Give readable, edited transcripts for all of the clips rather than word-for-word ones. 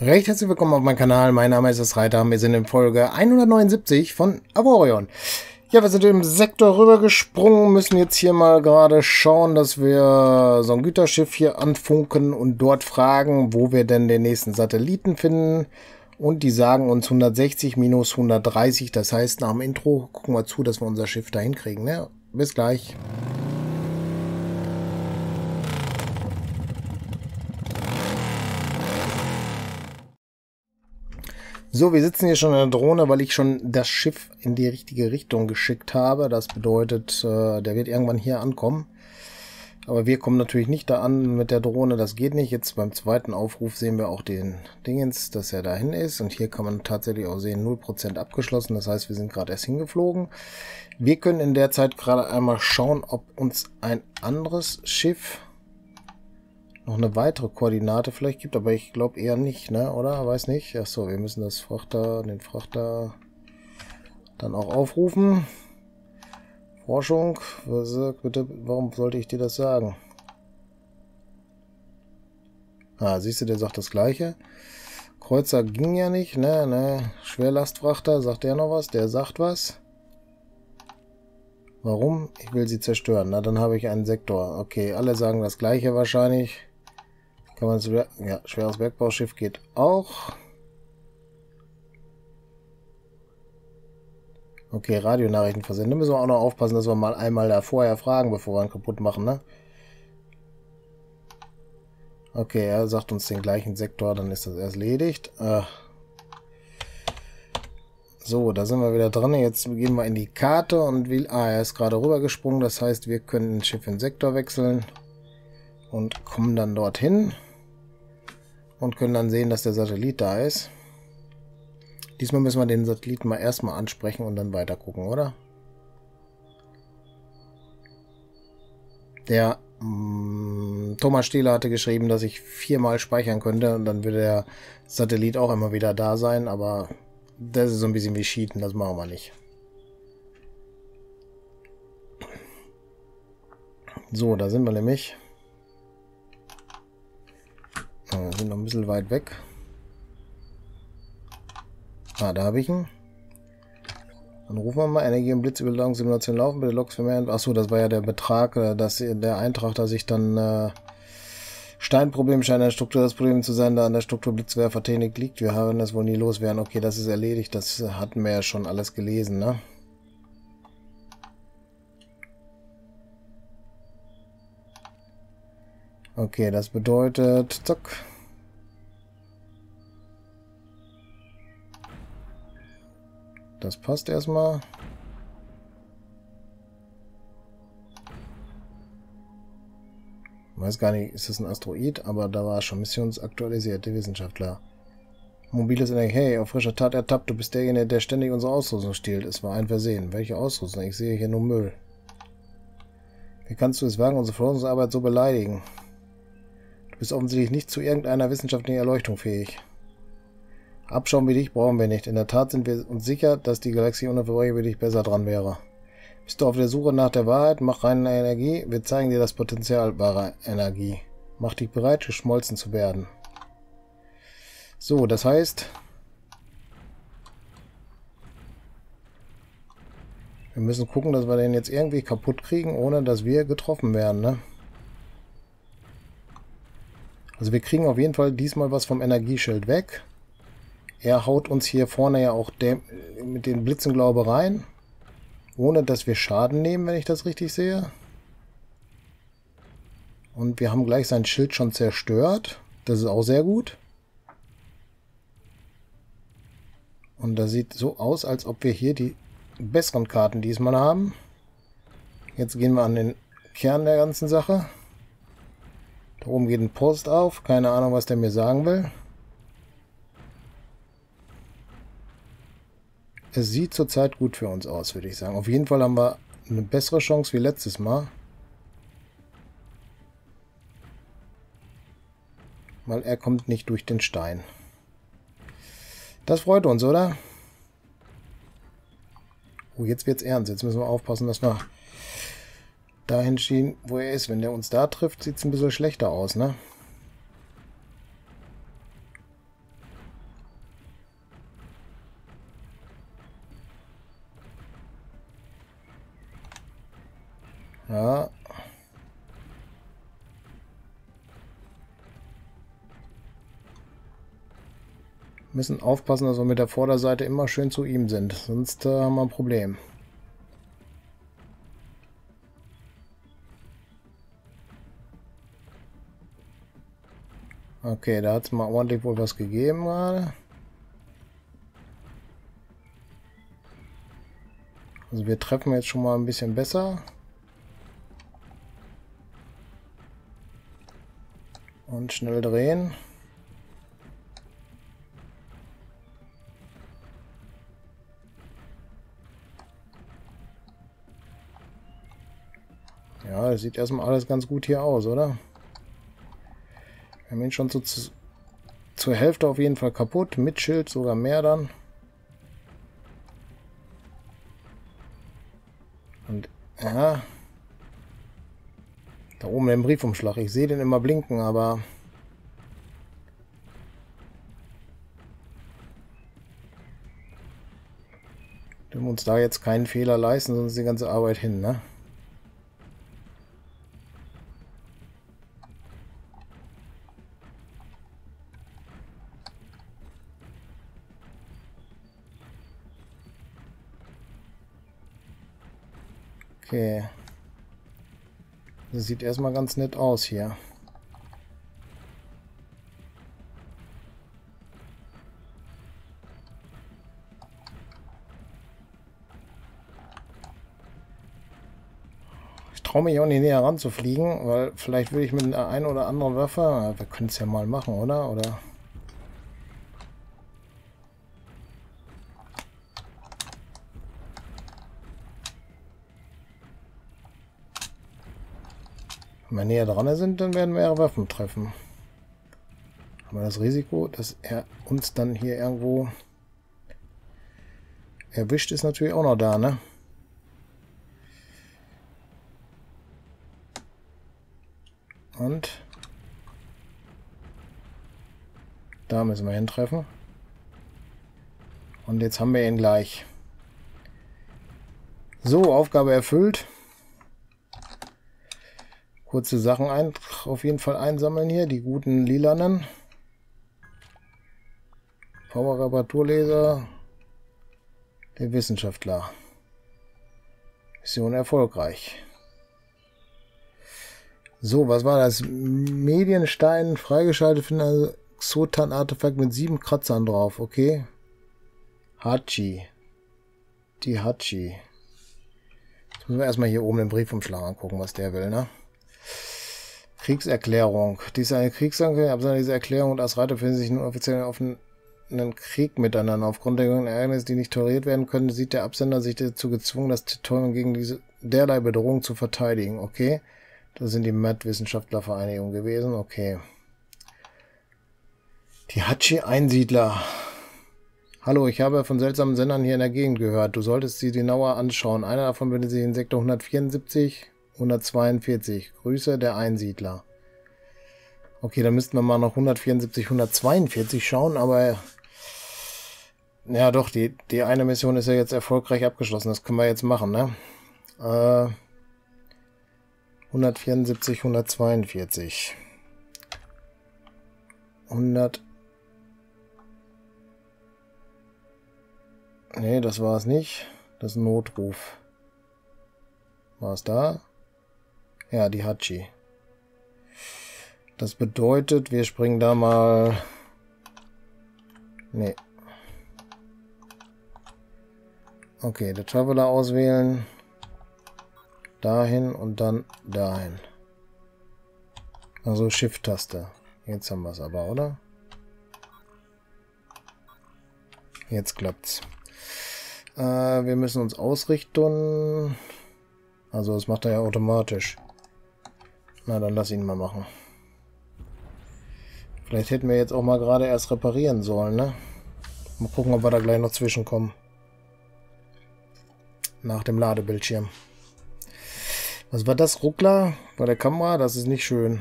Recht herzlich willkommen auf meinem Kanal, mein Name ist As Reiter, wir sind in Folge 179 von Avorion. Ja, wir sind im Sektor rübergesprungen, müssen jetzt hier mal gerade schauen, dass wir so ein Güterschiff hier anfunken und dort fragen, wo wir denn den nächsten Satelliten finden. Und die sagen uns 160 minus 130, das heißt nach dem Intro gucken wir zu, dass wir unser Schiff da hinkriegen. Ne? Bis gleich. So, wir sitzen hier schon in der Drohne, weil ich schon das Schiff in die richtige Richtung geschickt habe. Das bedeutet, der wird irgendwann hier ankommen. Aber wir kommen natürlich nicht da an mit der Drohne, das geht nicht. Jetzt beim zweiten Aufruf sehen wir auch den Dingens, dass er dahin ist. Und hier kann man tatsächlich auch sehen, 0% abgeschlossen. Das heißt, wir sind gerade erst hingeflogen. Wir können in der Zeit gerade einmal schauen, ob uns ein anderes Schiff noch eine weitere Koordinate vielleicht gibt, aber ich glaube eher nicht, ne? Oder? Weiß nicht. Achso, wir müssen das Frachter, den Frachter dann auch aufrufen. Forschung, bitte, warum sollte ich dir das sagen? Ah, siehst du, der sagt das Gleiche. Kreuzer ging ja nicht, ne? Schwerlastfrachter, sagt der noch was? Der sagt was. Warum? Ich will sie zerstören. Na, dann habe ich einen Sektor. Okay, alle sagen das Gleiche wahrscheinlich. Kann man ja, schweres Bergbauschiff geht auch. Okay, Radionachrichten versenden. Da müssen wir auch noch aufpassen, dass wir mal einmal da vorher fragen, bevor wir einen kaputt machen, ne? Okay, er sagt uns den gleichen Sektor, dann ist das erst erledigt. So, da sind wir wieder dran. Jetzt gehen wir in die Karte und will. Ah, er ist gerade rübergesprungen. Das heißt, wir können das Schiff in den Sektor wechseln und kommen dann dorthin und können dann sehen, dass der Satellit da ist. Diesmal müssen wir den Satelliten mal erstmal ansprechen und dann weiter gucken, oder? Der Thomas Stehler hatte geschrieben, dass ich 4-mal speichern könnte und dann würde der Satellit auch immer wieder da sein, aber das ist so ein bisschen wie Cheaten, das machen wir nicht. So, da sind wir nämlich. Wir sind noch ein bisschen weit weg. Ah, da habe ich ihn. Dann rufen wir mal Energie- und Blitzüberladungssimulation laufen. Bitte Logs für mehr. Achso, das war ja der Betrag, dass der Eintrag, dass ich dann Steinproblem scheint eine Struktur das Problem zu sein, da an der Struktur Blitzwerfertechnik liegt. Wir haben das wohl nie loswerden. Okay, das ist erledigt. Das hatten wir ja schon alles gelesen, ne? Okay, das bedeutet... Zack. Das passt erstmal. Ich weiß gar nicht, ist das ein Asteroid? Aber da war schon missionsaktualisierte Wissenschaftler. Mobiles Energie. Hey, auf frischer Tat ertappt. Du bist derjenige, der ständig unsere Ausrüstung stiehlt. Es war ein Versehen. Welche Ausrüstung? Ich sehe hier nur Müll. Wie kannst du es wagen, unsere Forschungsarbeit so beleidigen? Du bist offensichtlich nicht zu irgendeiner wissenschaftlichen Erleuchtung fähig. Abschaum wie dich brauchen wir nicht. In der Tat sind wir uns sicher, dass die Galaxie ohne Verbrecher wie dich besser dran wäre. Bist du auf der Suche nach der Wahrheit? Mach reine Energie. Wir zeigen dir das Potenzial wahrer Energie. Mach dich bereit, geschmolzen zu werden. So, das heißt... Wir müssen gucken, dass wir den jetzt irgendwie kaputt kriegen, ohne dass wir getroffen werden, ne? Also wir kriegen auf jeden Fall diesmal was vom Energieschild weg. Er haut uns hier vorne ja auch mit den Blitzen, glaube ich, rein. Ohne dass wir Schaden nehmen, wenn ich das richtig sehe. Und wir haben gleich sein Schild schon zerstört. Das ist auch sehr gut. Und das sieht so aus, als ob wir hier die besseren Karten diesmal haben. Jetzt gehen wir an den Kern der ganzen Sache. Da oben geht ein Post auf. Keine Ahnung, was der mir sagen will. Es sieht zurzeit gut für uns aus, würde ich sagen. Auf jeden Fall haben wir eine bessere Chance wie letztes Mal. Weil er kommt nicht durch den Stein. Das freut uns, oder? Oh, jetzt wird's ernst. Jetzt müssen wir aufpassen, dass wir dahin schieben, wo er ist. Wenn der uns da trifft, sieht's ein bisschen schlechter aus, ne? Ja. Müssen aufpassen, dass wir mit der Vorderseite immer schön zu ihm sind. Sonst haben wir ein Problem. Okay, da hat es mal ordentlich wohl was gegeben gerade. Also wir treffen jetzt schon mal ein bisschen besser. Und schnell drehen. Ja, das sieht erstmal alles ganz gut hier aus, oder? Wir haben ihn schon so zur Hälfte auf jeden Fall kaputt, mit Schild sogar mehr dann. Und ja, da oben den Briefumschlag, ich sehe den immer blinken, aber dürfen wir uns da jetzt keinen Fehler leisten, sonst ist die ganze Arbeit hin, ne? Okay. Das sieht erstmal ganz nett aus hier. Ich traue mich auch nicht näher ranzufliegen, weil vielleicht will ich mit einer ein oder anderen Waffe, wir können es ja mal machen, oder? Oder? Wenn wir näher dran sind, dann werden wir ihre Waffen treffen. Aber das Risiko, dass er uns dann hier irgendwo erwischt, ist natürlich auch noch da, ne? Und da müssen wir hintreffen. Und jetzt haben wir ihn gleich. So, Aufgabe erfüllt. Kurze Sachen auf jeden Fall einsammeln hier, die guten lilanen. Power-Reparaturlaser, der Wissenschaftler. Mission erfolgreich. So, was war das? Medienstein freigeschaltet für ein Xotan-Artefakt mit 7 Kratzern drauf, okay. Hachi. Die Hachi. Jetzt müssen wir erstmal hier oben den Briefumschlag angucken, was der will, ne? Kriegserklärung. Dies ist eine Kriegserklärung. Absender dieser Erklärung und As Reiter finden sich nun offiziell auf einen Krieg miteinander. Aufgrund der jüngsten Ereignisse, die nicht toleriert werden können, sieht der Absender sich dazu gezwungen, das Titorium gegen derlei Bedrohung zu verteidigen. Okay. Das sind die Mad-Wissenschaftler-Vereinigung gewesen. Okay. Die Hachi-Einsiedler. Hallo, ich habe von seltsamen Sendern hier in der Gegend gehört. Du solltest sie genauer anschauen. Einer davon befindet sich in Sektor 174... 142. Grüße der Einsiedler. Okay, dann müssten wir mal noch 174, 142 schauen, aber ja doch, die eine Mission ist ja jetzt erfolgreich abgeschlossen. Das können wir jetzt machen, ne? 174, 142. 100. Ne, das war es nicht. Das ist ein Notruf. War es da? Ja, die Hachi. Das bedeutet, wir springen da mal... Nee. Okay, der Traveler auswählen. Dahin und dann dahin. Also Shift-Taste. Jetzt haben wir es aber, oder? Jetzt klappt's. Wir müssen uns ausrichten. Also das macht er ja automatisch. Na, dann lass ihn mal machen. Vielleicht hätten wir jetzt auch mal gerade erst reparieren sollen, ne? Mal gucken, ob wir da gleich noch zwischenkommen. Nach dem Ladebildschirm. Was war das? Ruckler bei der Kamera? Das ist nicht schön.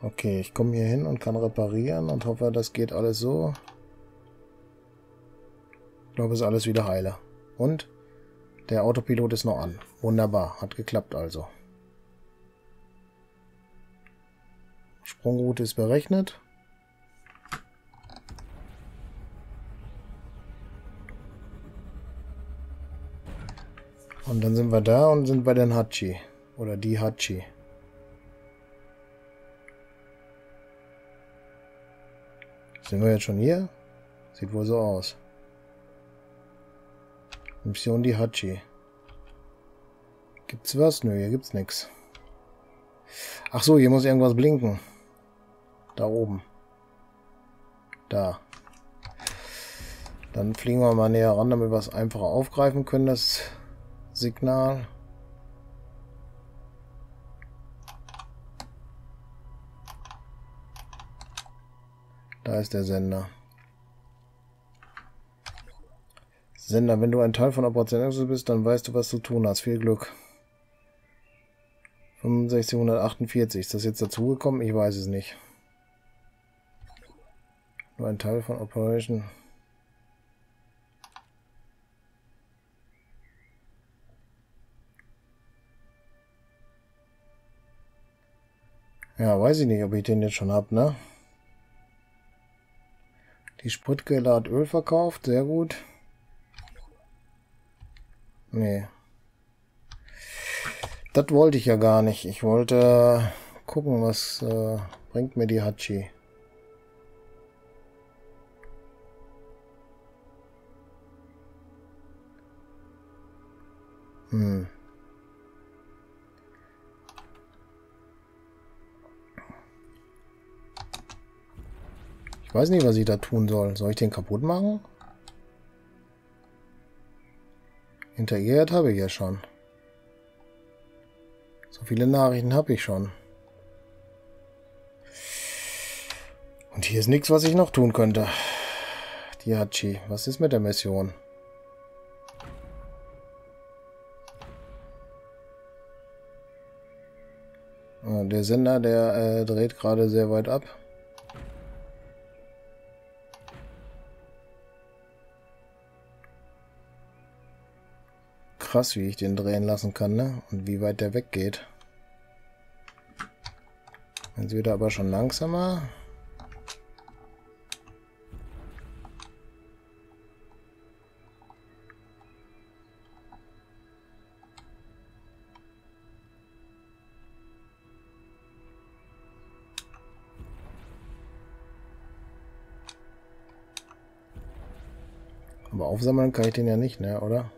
Okay, ich komme hier hin und kann reparieren und hoffe, das geht alles so. Ich glaube, es ist alles wieder heile. Und? Der Autopilot ist noch an. Wunderbar, hat geklappt also. Sprungroute ist berechnet. Und dann sind wir da und sind bei den Hachi. Oder die Hachi. Sind wir jetzt schon hier? Sieht wohl so aus. Mission die Hachi. Gibt's was? Nö, hier gibt's nichts. Ach so, hier muss irgendwas blinken. Da oben. Da. Dann fliegen wir mal näher ran, damit wir es einfacher aufgreifen können, das Signal. Da ist der Sender. Sender, wenn du ein Teil von Operation X bist, dann weißt du, was zu tun hast. Viel Glück. 6548. Ist das jetzt dazugekommen? Ich weiß es nicht. Nur ein Teil von Operation. Ja, weiß ich nicht, ob ich den jetzt schon habe, ne? Die Spritkehle hat Öl verkauft. Sehr gut. Nee. Das wollte ich ja gar nicht. Ich wollte gucken, was bringt mir die Hachi. Ich weiß nicht, was ich da tun soll. Soll ich den kaputt machen? Interagiert habe ich ja schon. So viele Nachrichten habe ich schon. Und hier ist nichts, was ich noch tun könnte. Die Hachi, was ist mit der Mission? Der Sender, der dreht gerade sehr weit ab. Krass, wie ich den drehen lassen kann, ne? Und wie weit der weggeht. Jetzt wird er aber schon langsamer. Aber aufsammeln kann ich den ja nicht, ne? Oder?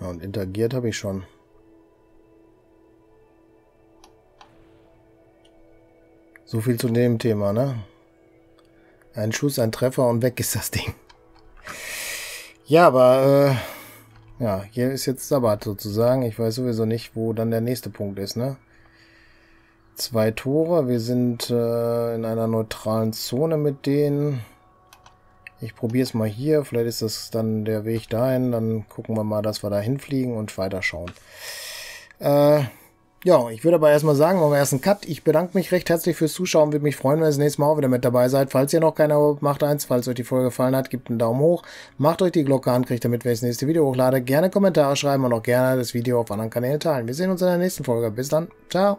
Und interagiert habe ich schon. So viel zu dem Thema, ne? Ein Schuss, ein Treffer und weg ist das Ding. Ja, aber ja, hier ist jetzt Sabbat sozusagen. Ich weiß sowieso nicht, wo dann der nächste Punkt ist, ne? 2 Tore. Wir sind in einer neutralen Zone mit denen. Ich probiere es mal hier, vielleicht ist das dann der Weg dahin, dann gucken wir mal, dass wir da hinfliegen und weiterschauen. Ja, ich würde aber erstmal sagen, machen wir erst einen Cut. Ich bedanke mich recht herzlich fürs Zuschauen, würde mich freuen, wenn ihr das nächste Mal auch wieder mit dabei seid. Falls ihr noch kein Abo habt, macht eins, falls euch die Folge gefallen hat, gebt einen Daumen hoch, macht euch die Glocke an, kriegt damit, wenn ich das nächste Video hochlade. Gerne Kommentare schreiben und auch gerne das Video auf anderen Kanälen teilen. Wir sehen uns in der nächsten Folge. Bis dann, ciao.